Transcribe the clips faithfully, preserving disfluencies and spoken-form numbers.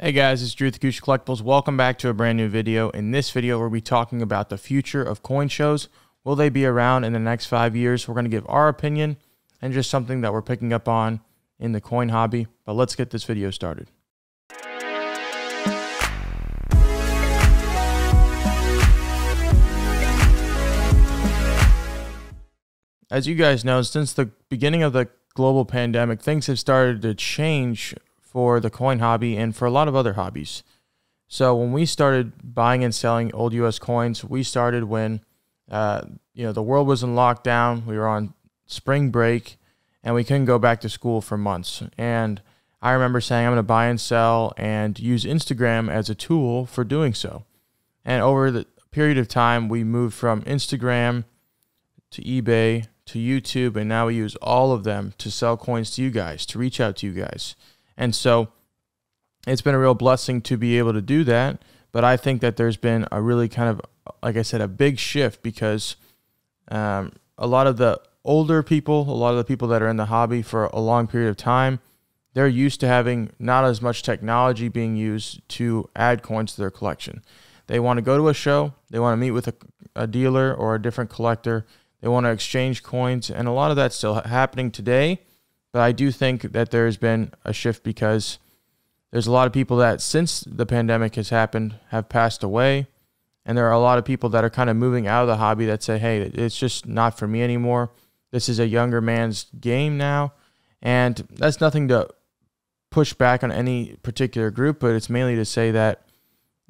Hey guys, it's Drew with Acousha Collectibles. Welcome back to a brand new video. In this video, we'll be talking about the future of coin shows. Will they be around in the next five years? We're going to give our opinion and just something that we're picking up on in the coin hobby. But let's get this video started. As you guys know, since the beginning of the global pandemic, things have started to change for the coin hobby and for a lot of other hobbies. So when we started buying and selling old U S coins, we started when uh, you know, the world was in lockdown. We were on spring break and we couldn't go back to school for months. And I remember saying, I'm going to buy and sell and use Instagram as a tool for doing so. And over the period of time, we moved from Instagram to eBay to YouTube, and now we use all of them to sell coins to you guys, to reach out to you guys. And so it's been a real blessing to be able to do that. But I think that there's been a really kind of, like I said, a big shift because um, a lot of the older people, a lot of the people that are in the hobby for a long period of time, they're used to having not as much technology being used to add coins to their collection. They want to go to a show. They want to meet with a, a dealer or a different collector. They want to exchange coins. And a lot of that's still happening today. But I do think that there's been a shift because there's a lot of people that since the pandemic has happened have passed away. And there are a lot of people that are kind of moving out of the hobby that say, hey, it's just not for me anymore. This is a younger man's game now. And that's nothing to push back on any particular group, but it's mainly to say that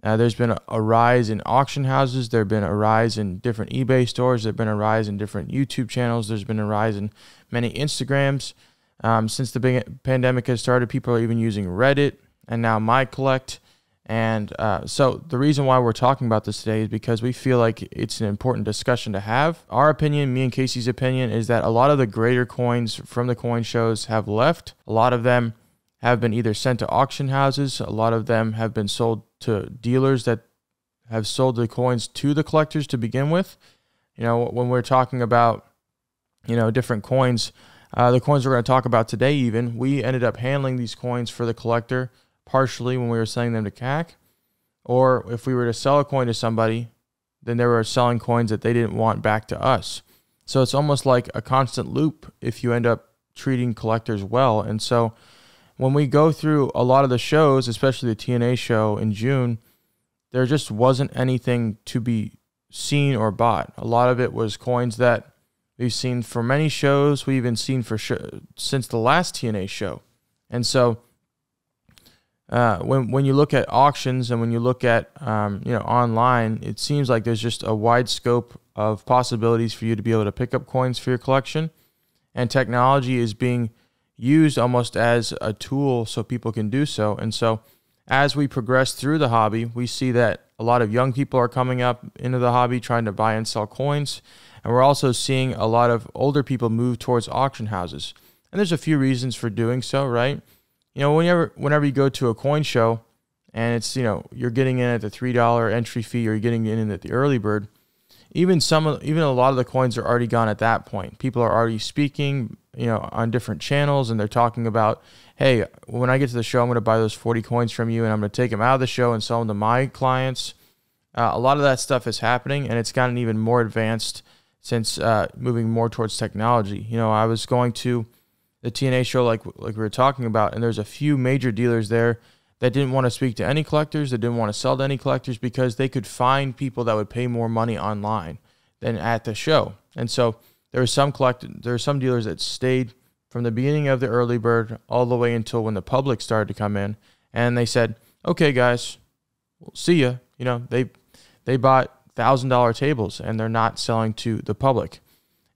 uh, there's been a, a rise in auction houses. There's been a rise in different eBay stores. There's been a rise in different YouTube channels. There's been a rise in many Instagrams. Um, since the big pandemic has started, people are even using Reddit and now MyCollect. And uh, so the reason why we're talking about this today is because we feel like it's an important discussion to have. Our opinion, me and Casey's opinion, is that a lot of the greater coins from the coin shows have left. A lot of them have been either sent to auction houses. A lot of them have been sold to dealers that have sold the coins to the collectors to begin with. You know, when we're talking about, you know, different coins, Uh, the coins we're going to talk about today even, we ended up handling these coins for the collector partially when we were selling them to C A C. Or if we were to sell a coin to somebody, then they were selling coins that they didn't want back to us. So it's almost like a constant loop if you end up treating collectors well. And so when we go through a lot of the shows, especially the T N A show in June, there just wasn't anything to be seen or bought. A lot of it was coins that we've seen for many shows. We've even seen for sh since the last T N A show. And so uh, when, when you look at auctions and when you look at um, you know, online, it seems like there's just a wide scope of possibilities for you to be able to pick up coins for your collection. And technology is being used almost as a tool so people can do so. And so as we progress through the hobby, we see that a lot of young people are coming up into the hobby trying to buy and sell coins. And we're also seeing a lot of older people move towards auction houses. And there's a few reasons for doing so, right? You know, whenever whenever you go to a coin show and it's, you know, you're getting in at the three dollar entry fee or you're getting in at the early bird, even some even a lot of the coins are already gone at that point. People are already speaking, you know, on different channels and they're talking about, hey, when I get to the show, I'm going to buy those forty coins from you and I'm going to take them out of the show and sell them to my clients. Uh, a lot of that stuff is happening and it's gotten even more advanced since uh, moving more towards technology. You know, I was going to the T N A show like, like we were talking about, and there's a few major dealers there that didn't want to speak to any collectors, that didn't want to sell to any collectors because they could find people that would pay more money online than at the show. And so there were some collect there were some dealers that stayed from the beginning of the early bird all the way until when the public started to come in, and they said, okay, guys, we'll see ya. You know, they, they bought one thousand dollar tables and they're not selling to the public.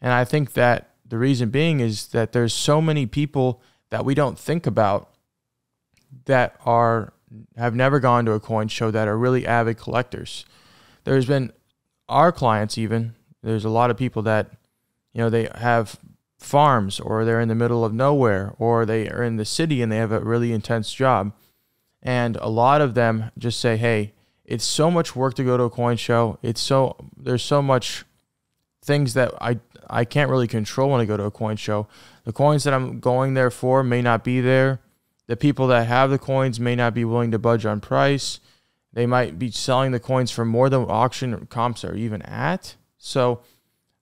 And I think that the reason being is that there's so many people that we don't think about that are have never gone to a coin show that are really avid collectors. There's been our clients even, there's a lot of people that, you know, they have farms or they're in the middle of nowhere or they are in the city and they have a really intense job. And a lot of them just say, hey, it's so much work to go to a coin show. It's so there's so much things that I I can't really control when I go to a coin show. The coins that I'm going there for may not be there. The people that have the coins may not be willing to budge on price. They might be selling the coins for more than auction comps are even at. So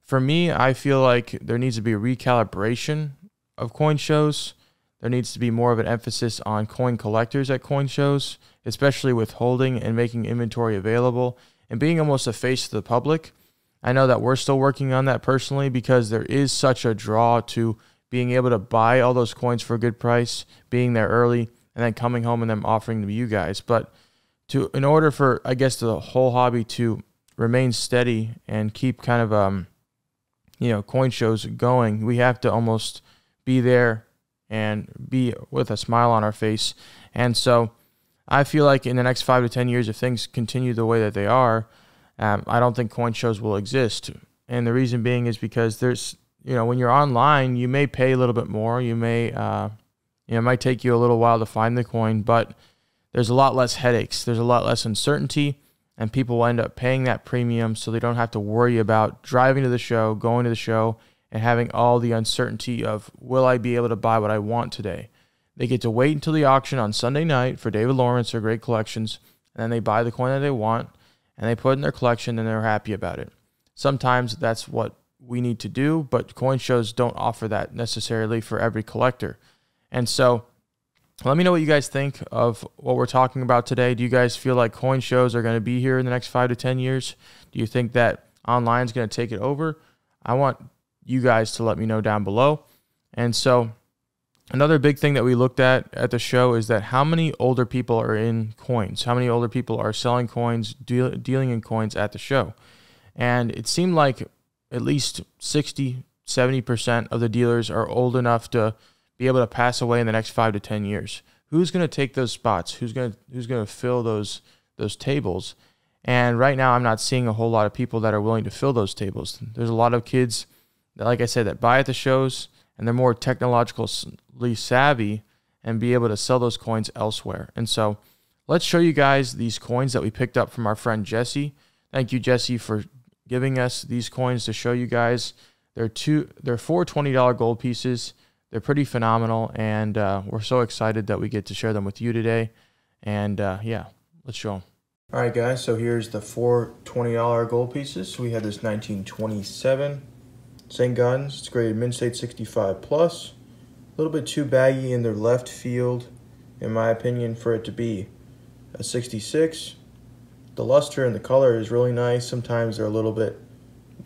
for me, I feel like there needs to be a recalibration of coin shows. There needs to be more of an emphasis on coin collectors at coin shows, especially with holding and making inventory available and being almost a face to the public. I know that we're still working on that personally because there is such a draw to being able to buy all those coins for a good price, being there early, and then coming home and them offering them to you guys. But to in order for, I guess, the whole hobby to remain steady and keep kind of, um, you know, coin shows going, we have to almost be there and be with a smile on our face. And so I feel like in the next five to ten years, if things continue the way that they are, um, I don't think coin shows will exist. And the reason being is because there's, you know, when you're online, you may pay a little bit more. You may, uh, you know, it might take you a little while to find the coin, but there's a lot less headaches. There's a lot less uncertainty, and people will end up paying that premium so they don't have to worry about driving to the show, going to the show, and having all the uncertainty of, will I be able to buy what I want today? They get to wait until the auction on Sunday night for David Lawrence or Great Collections, and then they buy the coin that they want, and they put it in their collection, and they're happy about it. Sometimes that's what we need to do, but coin shows don't offer that necessarily for every collector. And so let me know what you guys think of what we're talking about today. Do you guys feel like coin shows are going to be here in the next five to ten years? Do you think that online is going to take it over? I want you guys to let me know down below. And so another big thing that we looked at at the show is that how many older people are in coins? How many older people are selling coins, deal, dealing in coins at the show? And it seemed like at least sixty, seventy percent of the dealers are old enough to be able to pass away in the next five to ten years. Who's going to take those spots? Who's going to, who's going to fill those, those tables? And right now I'm not seeing a whole lot of people that are willing to fill those tables. There's a lot of kids that, like I said, that buy at the shows, and they're more technologically savvy and be able to sell those coins elsewhere. And so let's show you guys these coins that we picked up from our friend Jesse. Thank you, Jesse, for giving us these coins to show you guys. They're two, they're four twenty dollar gold pieces. They're pretty phenomenal, and uh, we're so excited that we get to share them with you today. And uh, yeah, let's show them. All right, guys, so here's the four twenty dollar gold pieces. So we had this nineteen twenty-seven Saint Gaudens. It's graded Minstate sixty-five plus. A little bit too baggy in their left field, in my opinion, for it to be a sixty-six. The luster and the color is really nice. Sometimes they're a little bit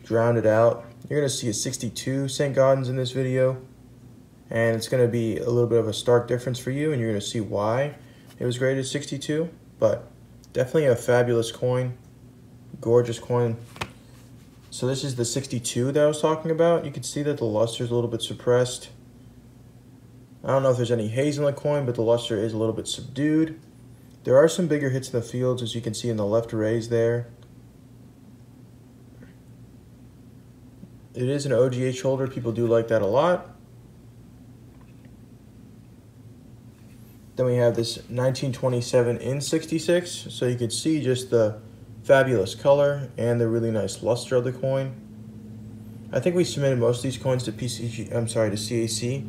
drowned out. You're going to see a sixty-two Saint Gaudens in this video, and it's going to be a little bit of a stark difference for you, and you're going to see why it was graded sixty-two, but definitely a fabulous coin, gorgeous coin. So this is the sixty-two that I was talking about. You can see that the luster is a little bit suppressed. I don't know if there's any haze in the coin, but the luster is a little bit subdued. There are some bigger hits in the fields, as you can see in the left rays there. It is an O G H holder. People do like that a lot. Then we have this nineteen twenty-seven in sixty-six, so you can see just the fabulous color and the really nice luster of the coin. I think we submitted most of these coins to P C G, I'm sorry, to C A C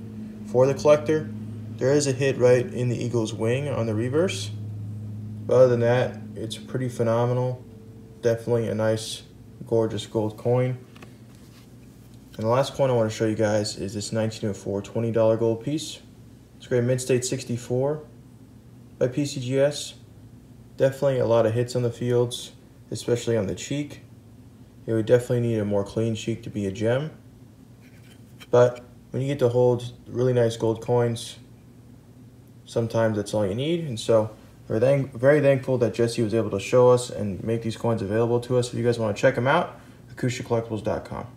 for the collector. There is a hit right in the eagle's wing on the reverse, but other than that, it's pretty phenomenal. Definitely a nice, gorgeous gold coin. And the last coin I want to show you guys is this nineteen oh four twenty dollar gold piece. It's graded Midstate sixty-four by P C G S. Definitely a lot of hits on the fields, especially on the cheek. It would definitely need a more clean cheek to be a gem. But when you get to hold really nice gold coins, sometimes that's all you need. And so we're thank very thankful that Jesse was able to show us and make these coins available to us. If you guys want to check them out, acousha collectibles dot com.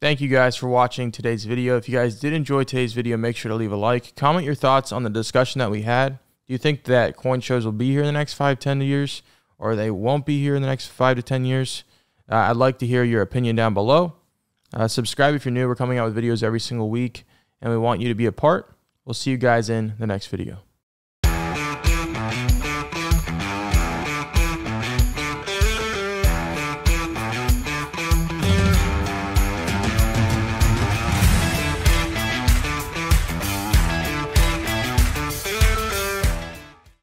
Thank you guys for watching today's video. If you guys did enjoy today's video, make sure to leave a like. Comment your thoughts on the discussion that we had. Do you think that coin shows will be here in the next five to ten years, or they won't be here in the next five to ten years? Uh, I'd like to hear your opinion down below. Uh, subscribe if you're new. We're coming out with videos every single week, and we want you to be a part. We'll see you guys in the next video.